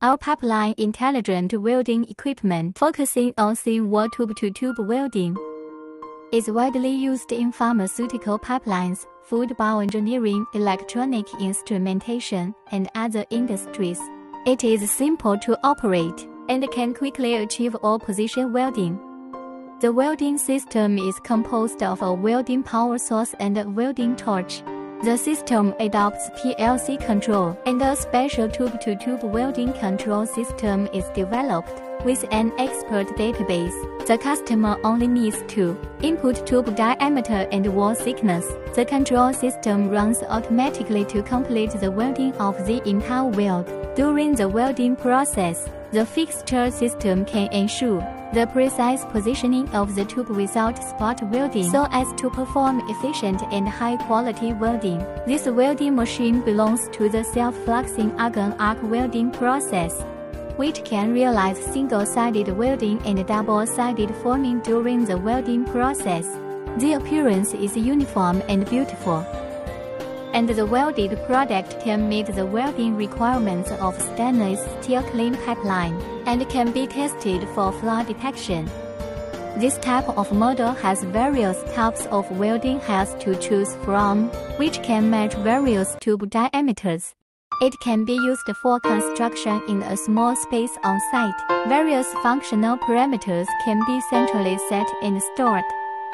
Our pipeline intelligent welding equipment focusing on thin-wall tube-to-tube welding is widely used in pharmaceutical pipelines, food bioengineering, electronic instrumentation, and other industries. It is simple to operate and can quickly achieve all-position welding. The welding system is composed of a welding power source and a welding torch. The system adopts PLC control, and a special tube-to-tube welding control system is developed with an expert database. The customer only needs to input tube diameter and wall thickness. The control system runs automatically to complete the welding of the entire weld. During the welding process, the fixture system can ensure the precise positioning of the tube without spot welding so as to perform efficient and high-quality welding. This welding machine belongs to the self-fluxing argon arc welding process, which can realize single-sided welding and double-sided forming during the welding process. The appearance is uniform and beautiful, and the welded product can meet the welding requirements of stainless steel clean pipeline, and can be tested for flaw detection. This type of model has various types of welding heads to choose from, which can match various tube diameters. It can be used for construction in a small space on site. Various functional parameters can be centrally set and stored,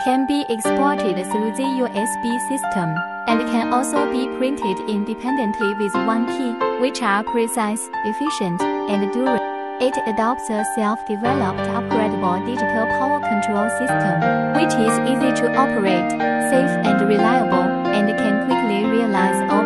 can be exported through the USB system, and can also be printed independently with one key, which are precise, efficient, and durable. It adopts a self-developed upgradable digital power control system, which is easy to operate, safe and reliable, and can quickly realize all